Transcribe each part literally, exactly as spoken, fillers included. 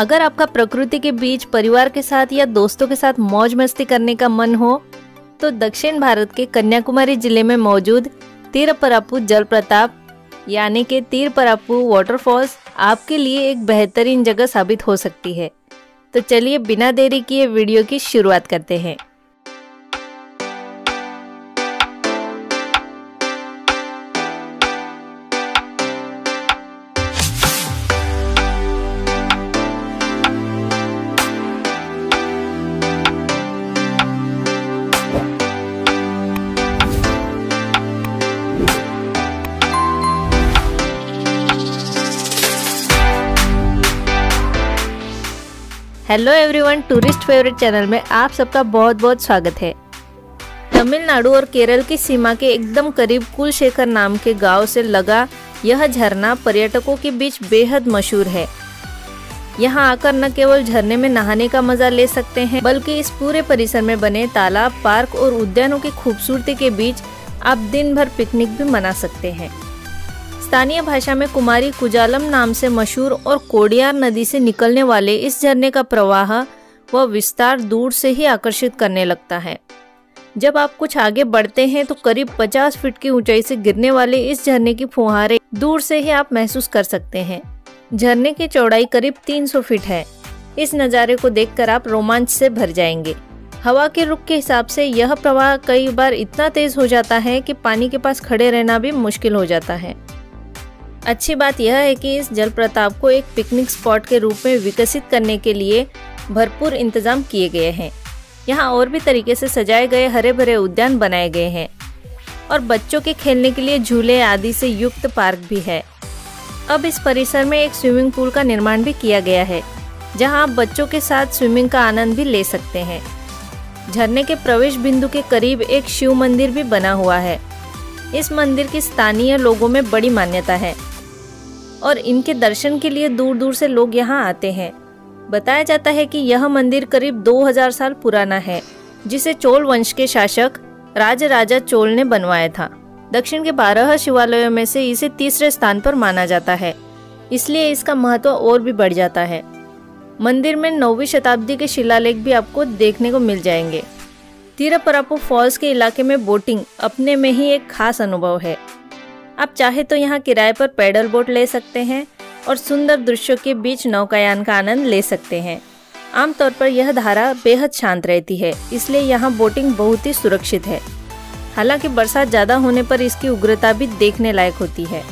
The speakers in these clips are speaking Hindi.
अगर आपका प्रकृति के बीच परिवार के साथ या दोस्तों के साथ मौज मस्ती करने का मन हो तो दक्षिण भारत के कन्याकुमारी जिले में मौजूद तिरपरापु जलप्रपात यानी कि तिरपरापु वाटरफॉल्स आपके लिए एक बेहतरीन जगह साबित हो सकती है। तो चलिए बिना देरी किए वीडियो की शुरुआत करते हैं। Hello everyone, tourist favourite channel में आप सबका बहुत बहुत स्वागत है। तमिलनाडु और केरल की सीमा के एकदम करीब कुलशेखर नाम के गांव से लगा यह झरना पर्यटकों के बीच बेहद मशहूर है। यहां आकर न केवल झरने में नहाने का मजा ले सकते हैं बल्कि इस पूरे परिसर में बने तालाब, पार्क और उद्यानों की खूबसूरती के बीच आप दिन भर पिकनिक भी मना सकते हैं। स्थानीय भाषा में कुमारी कुजालम नाम से मशहूर और कोडियार नदी से निकलने वाले इस झरने का प्रवाह व विस्तार दूर से ही आकर्षित करने लगता है। जब आप कुछ आगे बढ़ते हैं तो करीब पचास फीट की ऊंचाई से गिरने वाले इस झरने की फुहारें दूर से ही आप महसूस कर सकते हैं। झरने की चौड़ाई करीब तीन सौ फीट है। इस नज़ारे को देखकर आप रोमांच से भर जाएंगे। हवा के रुख के हिसाब से यह प्रवाह कई बार इतना तेज हो जाता है कि पानी के पास खड़े रहना भी मुश्किल हो जाता है। अच्छी बात यह है कि इस जलप्रपात को एक पिकनिक स्पॉट के रूप में विकसित करने के लिए भरपूर इंतजाम किए गए हैं। यहाँ और भी तरीके से सजाए गए हरे भरे उद्यान बनाए गए हैं और बच्चों के खेलने के लिए झूले आदि से युक्त पार्क भी है। अब इस परिसर में एक स्विमिंग पूल का निर्माण भी किया गया है जहाँ आप बच्चों के साथ स्विमिंग का आनंद भी ले सकते हैं। झरने के प्रवेश बिंदु के करीब एक शिव मंदिर भी बना हुआ है। इस मंदिर की स्थानीय लोगों में बड़ी मान्यता है और इनके दर्शन के लिए दूर दूर से लोग यहाँ आते हैं। बताया जाता है कि यह मंदिर करीब दो हज़ार साल पुराना है जिसे चोल वंश के शासक राज राजा चोल ने बनवाया था। दक्षिण के बारह शिवालयों में से इसे तीसरे स्थान पर माना जाता है, इसलिए इसका महत्व और भी बढ़ जाता है। मंदिर में नौवीं शताब्दी के शिलालेख भी आपको देखने को मिल जाएंगे। तिरपरापु फॉल्स के इलाके में बोटिंग अपने में ही एक खास अनुभव है। आप चाहे तो यहाँ किराए पर पैडल बोट ले सकते हैं और सुंदर दृश्यों के बीच नौकायान का आनंद ले सकते हैं। आमतौर पर यह धारा बेहद शांत रहती है, इसलिए यहाँ बोटिंग बहुत ही सुरक्षित है। हालांकि बरसात ज़्यादा होने पर इसकी उग्रता भी देखने लायक होती है।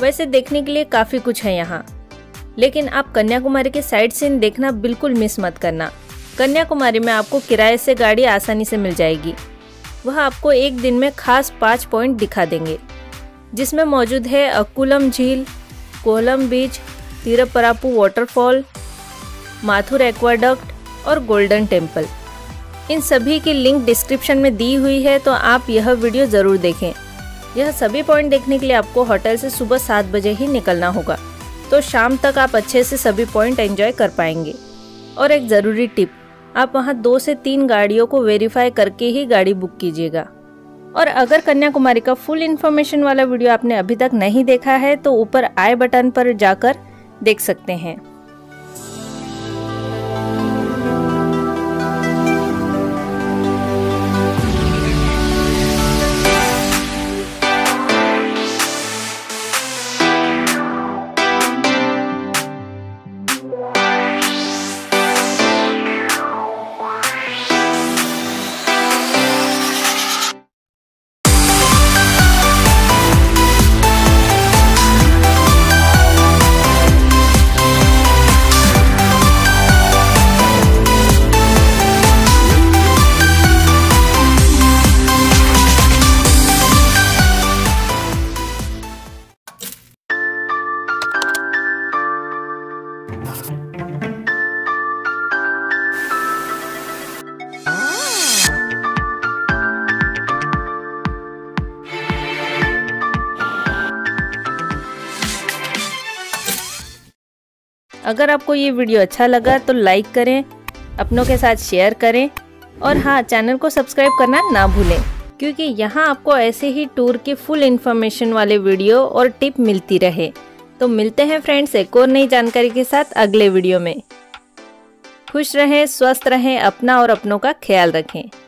वैसे देखने के लिए काफी कुछ है यहाँ, लेकिन आप कन्याकुमारी के साइट सीन देखना बिल्कुल मिस मत करना। कन्याकुमारी में आपको किराए से गाड़ी आसानी से मिल जाएगी। वह आपको एक दिन में खास पाँच पॉइंट दिखा देंगे, जिसमें मौजूद है अकुलम झील, kolam beach, Thirparappu waterfall, Mathur aqueduct और गोल्डन टेम्पल। इन सभी की लिंक डिस्क्रिप्शन में दी हुई है, तो आप यह वीडियो ज़रूर देखें। यह सभी पॉइंट देखने के लिए आपको होटल से सुबह सात बजे ही निकलना होगा, तो शाम तक आप अच्छे से सभी पॉइंट एंजॉय कर पाएंगे। और एक ज़रूरी टिप, आप वहाँ दो से तीन गाड़ियों को वेरीफाई करके ही गाड़ी बुक कीजिएगा। और अगर कन्याकुमारी का फुल इन्फॉर्मेशन वाला वीडियो आपने अभी तक नहीं देखा है तो ऊपर आई बटन पर जाकर देख सकते हैं। अगर आपको ये वीडियो अच्छा लगा तो लाइक करें, अपनों के साथ शेयर करें और हाँ, चैनल को सब्सक्राइब करना ना भूलें, क्योंकि यहाँ आपको ऐसे ही टूर की फुल इन्फॉर्मेशन वाले वीडियो और टिप मिलती रहे। तो मिलते हैं फ्रेंड्स एक और नई जानकारी के साथ अगले वीडियो में। खुश रहें, स्वस्थ रहें, अपना और अपनों का ख्याल रखें।